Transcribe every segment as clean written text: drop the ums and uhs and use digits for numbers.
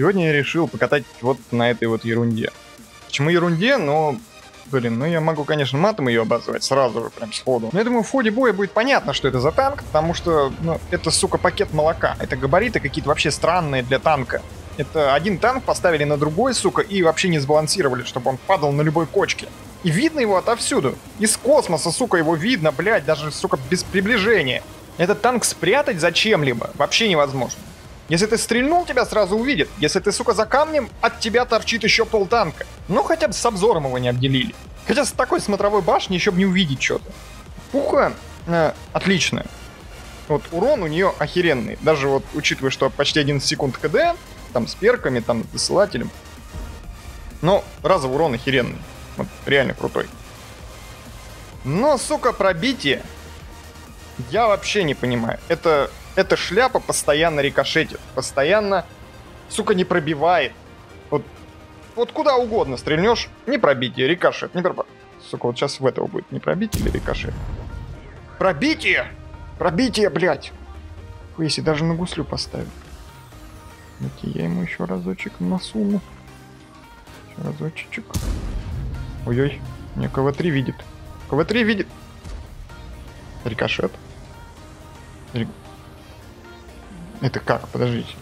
Сегодня я решил покатать вот на этой вот ерунде. Почему ерунде? Но... Блин, ну я могу, конечно, матом ее обозвать сразу же, прям сходу. Но я думаю, в ходе боя будет понятно, что это за танк, потому что, ну, это, сука, пакет молока. Это габариты какие-то вообще странные для танка. Это один танк поставили на другой, сука, и вообще не сбалансировали, чтобы он падал на любой кочке. И видно его отовсюду. Из космоса, сука, его видно, блядь, даже, сука, без приближения. Этот танк спрятать зачем-либо вообще невозможно. Если ты стрельнул, тебя сразу увидят. Если ты, сука, за камнем, от тебя торчит еще полтанка. Ну, хотя бы с обзором его не обделили. Хотя с такой смотровой башни еще бы не увидеть что-то. Пуха отличная. Вот урон у нее охеренный. Даже вот, учитывая, что почти 11 секунд КД, там с перками, там с досылателем. Но разовый урон охеренный. Вот, реально крутой. Но, сука, пробитие. Я вообще не понимаю. Эта шляпа постоянно рикошетит, постоянно, сука, не пробивает. Вот куда угодно стрельнешь, не пробитие, рикошет, не пробивает. Сука, вот сейчас в этого будет не пробитие или рикошет. Пробитие! Пробитие, блядь! Фу, если даже на гуслю поставить. Давайте я ему еще разочек насуну. Еще разочек. Ой-ой, меня КВ-3 видит. КВ-3 видит. Рикошет. Это как? Подождите.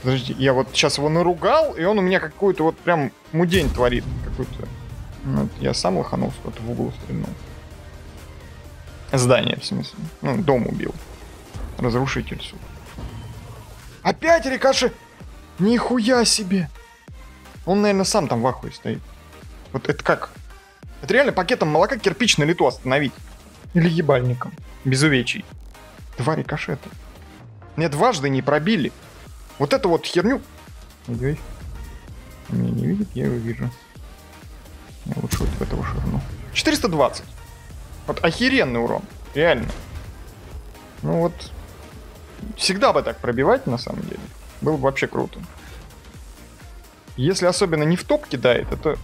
Подождите, я вот сейчас его наругал, и он у меня какую-то вот прям мудень творит. Какую-то... Вот, я сам лоханулся, кто-то в углу стрельнул. Здание, в смысле. Ну, дом убил. Разрушитель, сука. Опять рикошет! Нихуя себе! Он, наверное, сам там в ахуе стоит. Вот это как? Это реально пакетом молока кирпич на лету остановить. Или ебальником. Без увечий. 2 рикошета. Мне дважды не пробили. Вот эту вот херню... Ой-ой. Меня не видит, я его вижу. Я лучше вот в этого ширну. 420. Вот охеренный урон. Реально. Ну вот... Всегда бы так пробивать, на самом деле. Было бы вообще круто. Если особенно не в топ кидает, это...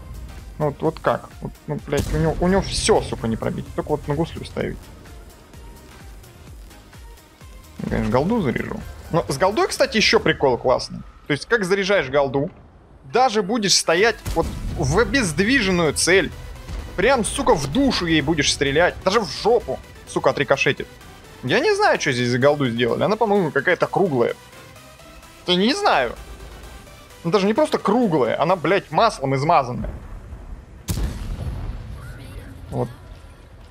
Ну вот как? Вот, ну, блядь, у него все, сука, не пробить. Только вот на гуслю ставить. Я, конечно, голду заряжу. Но с голдой, кстати, еще прикол классный. То есть, как заряжаешь голду, даже будешь стоять вот в обездвиженную цель. Прям, сука, в душу ей будешь стрелять. Даже в жопу, сука, отрикошетит. Я не знаю, что здесь за голду сделали. Она, по-моему, какая-то круглая. Да не знаю. Она даже не просто круглая, она, блядь, маслом измазанная. Вот.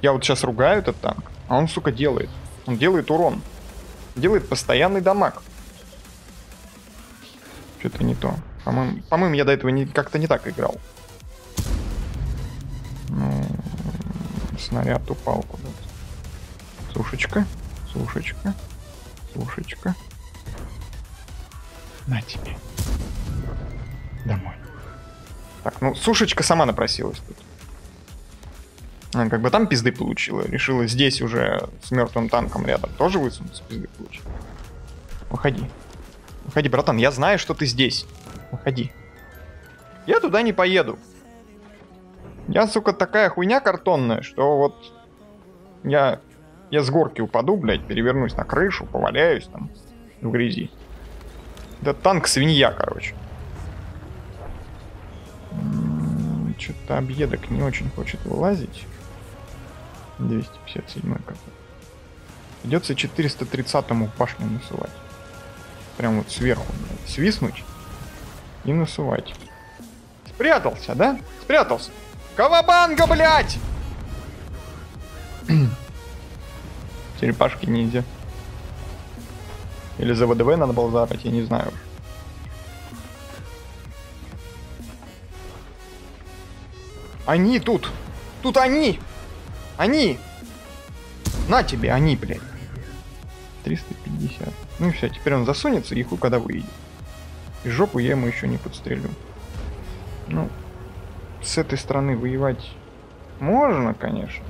Я вот сейчас ругаю этот танк, а он, сука, делает. Он делает урон. Делает постоянный дамаг. Что-то не то. По-моему, я до этого как-то не так играл. Ну, снаряд упал куда-то. Сушечка. Сушечка. Сушечка. На тебе. Домой. Так, ну, сушечка сама напросилась тут. Она как бы там пизды получила, решила здесь уже с мертвым танком рядом тоже высунуться, пизды получила. Выходи. Выходи, братан, я знаю, что ты здесь. Выходи. Я туда не поеду. Я, сука, такая хуйня картонная, что вот... Я с горки упаду, блядь, перевернусь на крышу, поваляюсь там в грязи. Да танк-свинья, короче. Что-то объедок не очень хочет вылазить. 257 какой-то. Придется 430-му башню насылать. Прям вот сверху, блядь, свистнуть и насылать. Спрятался, да? Спрятался. Кавабанга, блядь! Черепашки ниндзя. Или за ВДВ надо было заорать, я не знаю. Они тут! Тут они! Они! На тебе, они, блядь! 350. Ну и все, теперь он засунется и хуй когда выйдет. И жопу я ему еще не подстрелю. Ну, с этой стороны воевать можно, конечно.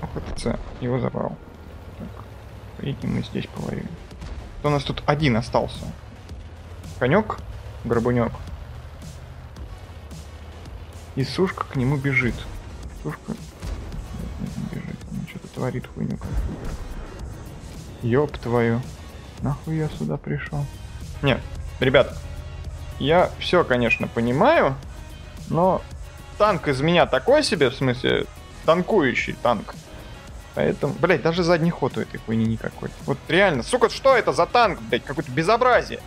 ОХТЦ его забрал. Так, поедем мы здесь повоюем. У нас тут один остался. Конек, горбунек. И сушка к нему бежит. Сушка... Не бежит, она что-то творит хуйню. Ёб твою. Нахуй я сюда пришел? Нет, ребят, Я все, конечно, понимаю, но танк из меня такой себе, в смысле, танкующий танк. Поэтому, блядь, даже задний ход у этой хуйни никакой. Вот реально, сука, что это за танк, блядь, какое-то безобразие.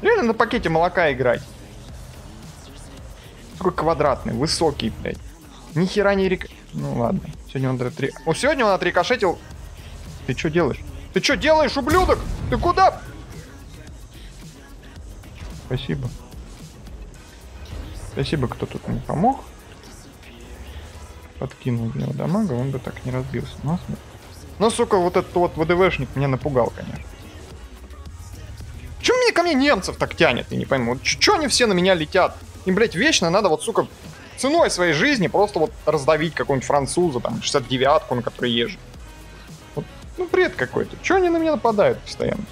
Реально на пакете молока играть. Такой квадратный, высокий, блядь. Ни хера не рек... Ну ладно, сегодня он отрикошетил. О, сегодня он отрикошетил. Ты что делаешь? Ты что делаешь, ублюдок? Ты куда? Спасибо. Спасибо, кто тут мне помог. Подкинул для него дамага, он бы так не разбился. Но, сука, вот этот вот ВДВшник меня напугал, конечно. Чё мне ко мне немцев так тянет, я не пойму. Чё они все на меня летят? Им, блядь, вечно надо вот, сука, ценой своей жизни просто вот раздавить какого-нибудь француза, там, 69-ку, на которой езжу. Вот, ну, бред какой-то. Чё они на меня нападают постоянно?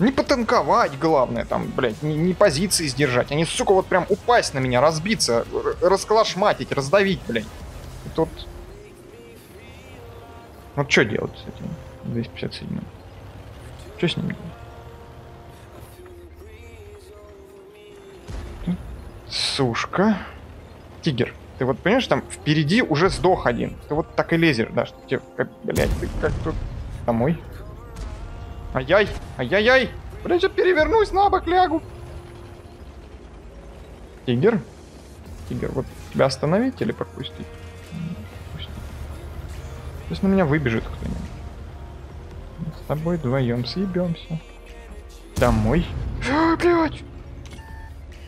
Не потанковать, главное, там, блядь, не позиции сдержать. Они, сука, вот прям упасть на меня, разбиться, расколошматить, раздавить, блядь. И тут... Вот что делать с этим 257-м? Что с ним делать? Сушка. Тигр, ты вот понимаешь, там впереди уже сдох один. Ты вот так и лезешь, да, что тебе, блядь, ты как тут домой. Ай-яй, ай-яй-яй. Блядь, я перевернусь, на бок лягу. Тигр. Тигр, вот тебя остановить или пропустить? Пропустить. То есть на меня выбежит кто-нибудь. С тобой вдвоем съебемся. Домой. Блядь.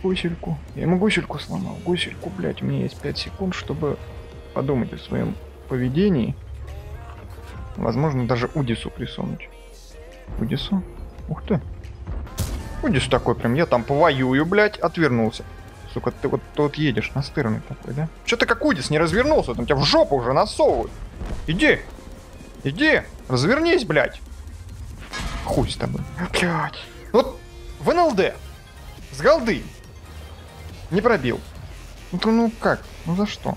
Гусельку. Я ему гусельку сломал. Гусельку, блядь, у меня есть 5 секунд, чтобы подумать о своем поведении. Возможно, даже Удису присунуть. Удису? Ух ты. Удис такой прям, я там повоюю, блядь, отвернулся. Сука, ты вот тут едешь, настырный такой, да? Че ты как Удис не развернулся? Там тебя в жопу уже насовывают. Иди. Иди. Развернись, блядь. Хуй с тобой. Блядь. Вот в НЛД. С голды. Не пробил. Ну как? Ну за что?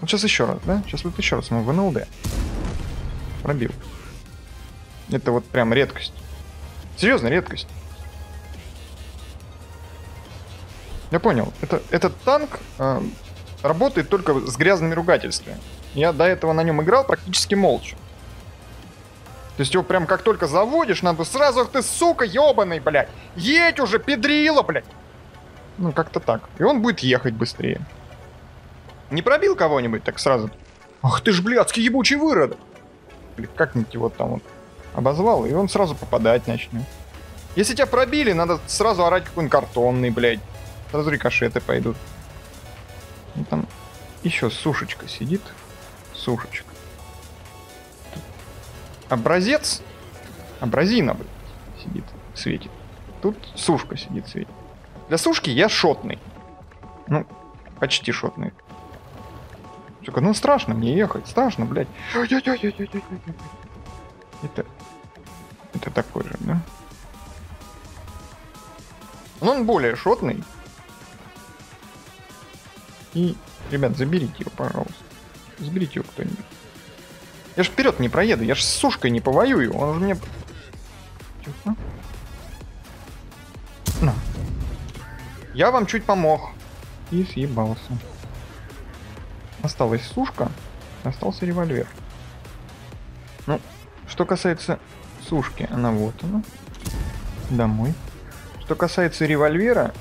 Ну сейчас еще раз, да? Сейчас вот еще раз мы в НЛД. Пробил. Это вот прям редкость. Серьезно, редкость. Я понял. Этот танк работает только с грязными ругательствами. Я до этого на нем играл практически молча. То есть его прям как только заводишь, надо сразу, ах ты, сука, ебаный, блядь. Едь уже, педрила, блядь. Ну, как-то так. И он будет ехать быстрее. Не пробил кого-нибудь так сразу? Ах ты ж, блядский ебучий выродок. Или как-нибудь его там вот обозвал, и он сразу попадать начнет. Если тебя пробили, надо сразу орать какой-нибудь картонный, блядь. Сразу рикошеты пойдут. И там еще сушечка сидит. Сушечка. Образец. Образина, блядь, сидит, светит. Тут сушка сидит, светит. Для сушки я шотный. Ну, почти шотный. Сука, ну страшно мне ехать, страшно, блядь. Это такой же, да? Но он более шотный. И, ребят, заберите его, пожалуйста. Заберите его кто-нибудь. Я ж вперед не проеду, я ж с сушкой не повоюю, он же мне... Чего? На. Я вам чуть помог. И съебался. Осталась сушка, остался револьвер. Ну, что касается сушки, она вот она. Домой. Что касается револьвера,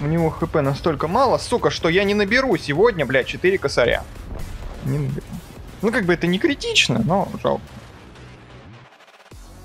у него хп настолько мало, сука, что я не наберу сегодня, блядь, 4 косаря. Не наберу. Ну, как бы это не критично, но жалко.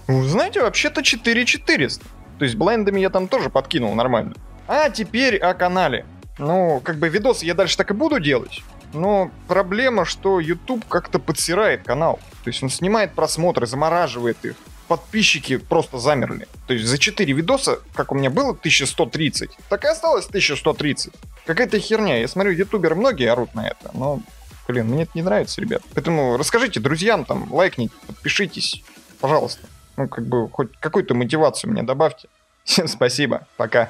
Вы знаете, вообще-то 4400. То есть блайндами я там тоже подкинул нормально. А теперь о канале. Ну, как бы видосы я дальше так и буду делать. Но проблема, что YouTube как-то подсирает канал. То есть он снимает просмотры, замораживает их. Подписчики просто замерли. То есть за 4 видоса, как у меня было 1130, так и осталось 1130. Какая-то херня. Я смотрю, ютуберы многие орут на это, но... Блин, мне это не нравится, ребят. Поэтому расскажите друзьям, там, лайкните, подпишитесь, пожалуйста. Ну, как бы, хоть какую-то мотивацию мне добавьте. Всем спасибо, пока.